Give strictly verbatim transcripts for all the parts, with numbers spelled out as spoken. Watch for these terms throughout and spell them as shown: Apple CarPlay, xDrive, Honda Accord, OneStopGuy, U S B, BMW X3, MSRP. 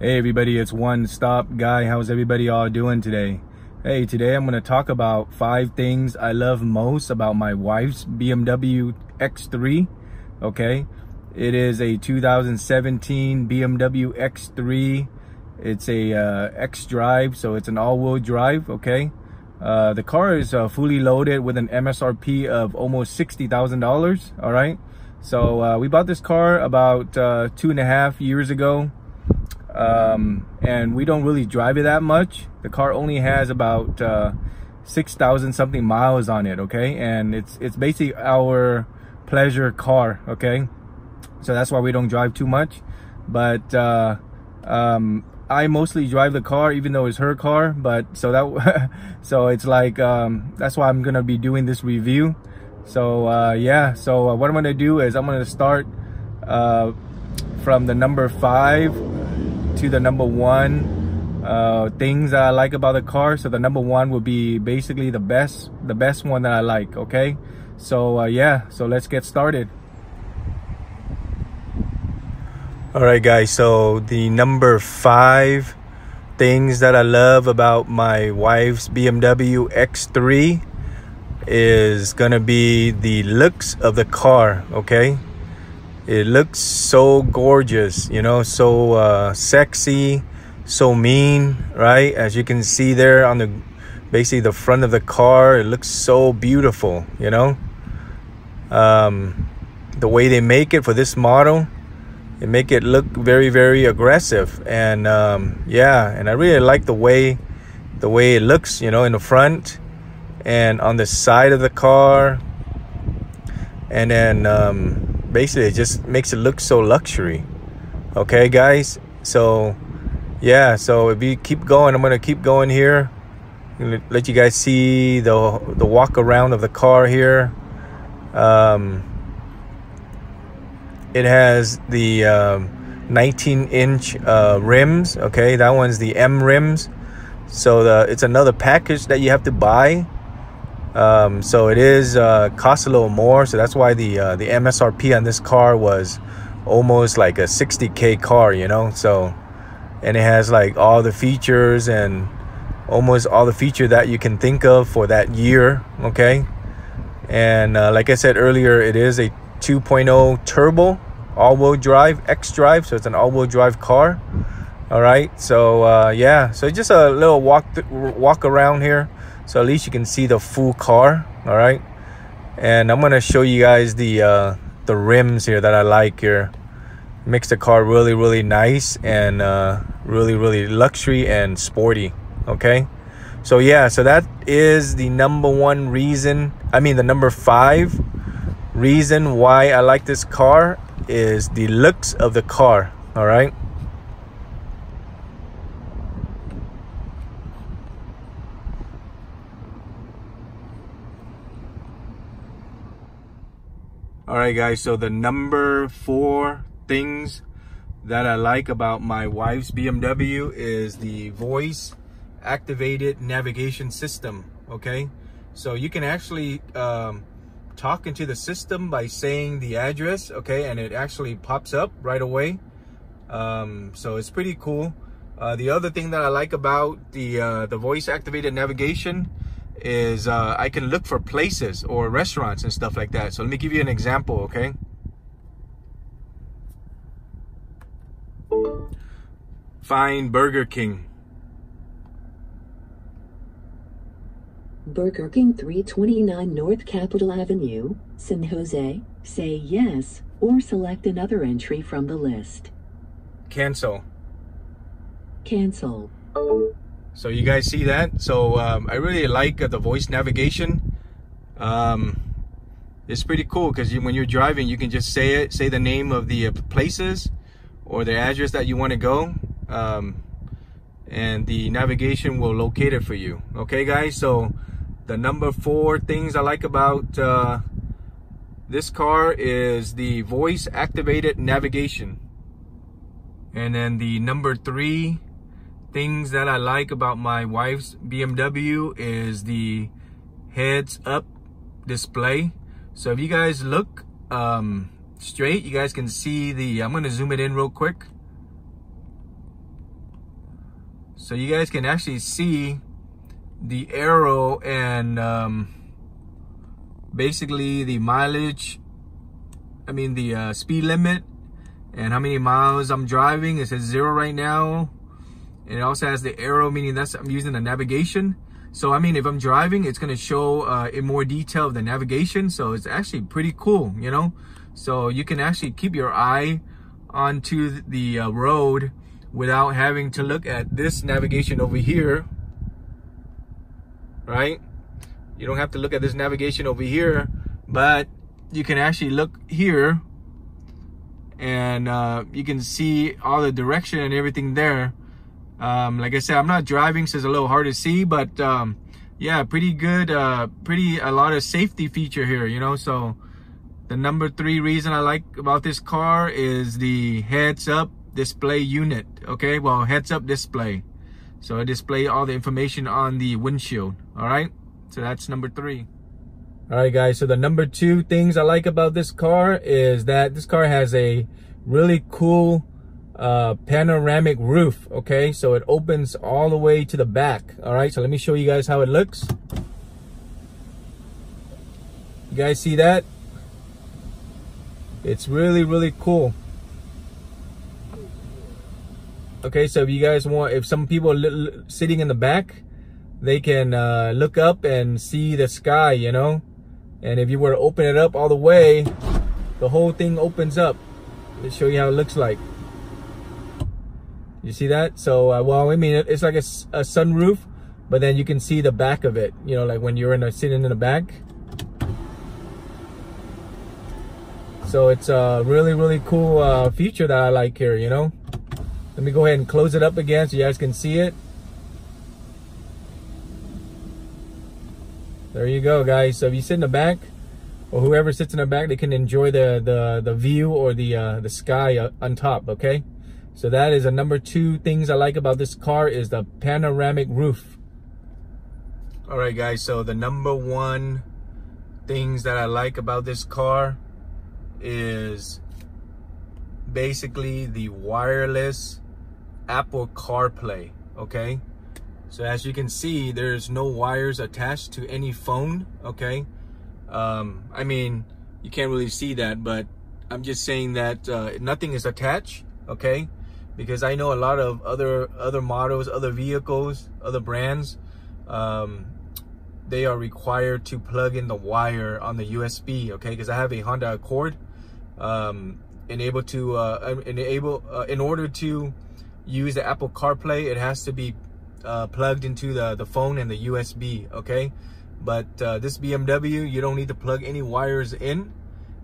Hey everybody, it's One Stop Guy. How's everybody all doing today? Hey, today I'm going to talk about five things I love most about my wife's B M W X three. Okay, it is a two thousand seventeen B M W X three. It's a uh, xDrive, so it's an all-wheel drive. Okay, uh, the car is uh, fully loaded with an M S R P of almost sixty thousand dollars. All right, so uh, we bought this car about uh, two and a half years ago. Um, and we don't really drive it that much. The car only has about uh, six thousand something miles on it, okay? And it's it's basically our pleasure car, okay? So that's why we don't drive too much. But uh, um, I mostly drive the car, even though it's her car. But so that so it's like um, that's why I'm gonna be doing this review. So uh, yeah. So uh, what I'm gonna do is I'm gonna start uh, from the number five to the number one uh, things that I like about the car. So the number one would be basically the best the best one that I like, okay? So uh, yeah, so let's get started. Alright guys, so the number five things that I love about my wife's B M W X three is gonna be the looks of the car, okay? It looks so gorgeous, you know, so uh, sexy, so mean, right? As you can see there on the, basically the front of the car, it looks so beautiful, you know? Um, the way they make it for this model, they make it look very, very aggressive. And um, yeah, and I really like the way, the way it looks, you know, in the front and on the side of the car. And then, um, basically it just makes it look so luxury, okay guys? So yeah, so if you keep going, I'm gonna keep going here, let you guys see the the walk around of the car here. Um it has the um, nineteen inch uh rims, okay? That one's the M rims, so the it's another package that you have to buy. Um, so it is uh, costs a little more, so that's why the uh, the M S R P on this car was almost like a sixty K car, you know. So, and it has like all the features and almost all the feature that you can think of for that year, okay? And uh, like I said earlier, it is a two point oh turbo all-wheel drive xDrive, so it's an all-wheel drive car. All right, so uh, yeah, so just a little walk th walk around here. So at least you can see the full car, all right? And I'm gonna show you guys the uh, the rims here that I like here. Makes the car really, really nice and uh, really, really luxury and sporty, okay? So yeah, so that is the number one reason, I mean the number five reason why I like this car is the looks of the car, all right? Alright guys, so the number four things that I like about my wife's B M W is the voice activated navigation system, okay? So you can actually um, talk into the system by saying the address, okay? And it actually pops up right away. Um, so it's pretty cool. Uh, the other thing that I like about the, uh, the voice activated navigation is uh, I can look for places or restaurants and stuff like that. So let me give you an example, okay? Find Burger King. Burger King three twenty-nine North Capitol Avenue, San Jose. Say yes or select another entry from the list. Cancel. Cancel. So you guys see that? So um, I really like uh, the voice navigation. Um, it's pretty cool because you, when you're driving, you can just say it, say the name of the uh, places or the address that you want to go, um, and the navigation will locate it for you. Okay, guys. So the number four things I like about uh, this car is the voice-activated navigation, and then the number three. Things that I like about my wife's B M W is the heads up display. So if you guys look um, straight, you guys can see the, I'm going to zoom it in real quick. So you guys can actually see the arrow and um, basically the mileage, I mean the uh, speed limit and how many miles I'm driving. It says zero right now. And it also has the arrow, meaning that's I'm using the navigation. So I mean, if I'm driving, it's gonna show uh, in more detail of the navigation. So it's actually pretty cool, you know? So you can actually keep your eye onto the uh, road without having to look at this navigation over here, right? You don't have to look at this navigation over here, but you can actually look here and uh, you can see all the direction and everything there. Um, like I said, I'm not driving, so it's a little hard to see, but um, yeah, pretty good, uh, pretty a lot of safety feature here, you know. So the number three reason I like about this car is the heads up display unit. Okay, well, heads up display. So it displays all the information on the windshield. All right, so that's number three. All right, guys, so the number two things I like about this car is that this car has a really cool Uh, panoramic roof. Okay, so it opens all the way to the back. All right, so let me show you guys how it looks. You guys see that? It's really, really cool. Okay, so if you guys want, if some people are sitting in the back, they can uh, look up and see the sky, you know. And if you were to open it up all the way, the whole thing opens up. Let's show you how it looks like. You see that? So, uh, well, I mean, it's like a, a sunroof, but then you can see the back of it, you know, like when you're in a, sitting in the back. So it's a really, really cool uh, feature that I like here, you know. Let me go ahead and close it up again so you guys can see it. There you go, guys. So if you sit in the back, or whoever sits in the back, they can enjoy the, the, the view or the, uh, the sky on top, okay? So that is a number two things I like about this car is the panoramic roof. All right, guys, so the number one things that I like about this car is basically the wireless Apple CarPlay, okay? So as you can see, there's no wires attached to any phone, okay? Um, I mean, you can't really see that, but I'm just saying that uh, nothing is attached, okay? Because I know a lot of other other models, other vehicles, other brands, um, they are required to plug in the wire on the U S B, okay? Because I have a Honda Accord, um, and able to uh, enable uh, in order to use the Apple CarPlay, it has to be uh, plugged into the the phone and the U S B, okay? But uh, this B M W, you don't need to plug any wires in,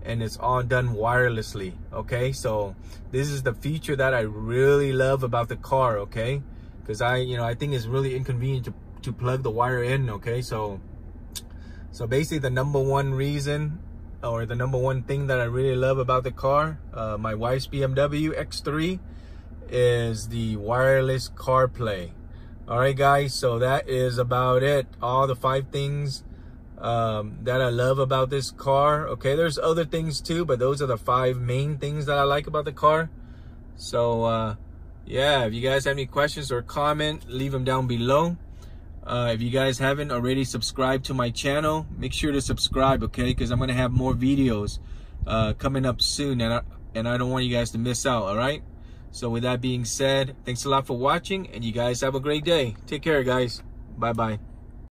and it's all done wirelessly, okay? So this is the feature that I really love about the car, okay? Because I, you know, I think it's really inconvenient to, to plug the wire in, okay? So, so basically the number one reason or the number one thing that I really love about the car, uh, my wife's B M W X three, is the wireless CarPlay. All right, guys, so that is about it. All the five things um that I love about this car, okay? There's other things too, but those are the five main things that I like about the car. So uh yeah, if you guys have any questions or comment, leave them down below. Uh if you guys haven't already subscribed to my channel, make sure to subscribe, okay? Because I'm going to have more videos uh coming up soon, and I, and I don't want you guys to miss out. All right, so with that being said, thanks a lot for watching, and you guys have a great day. Take care, guys. Bye bye.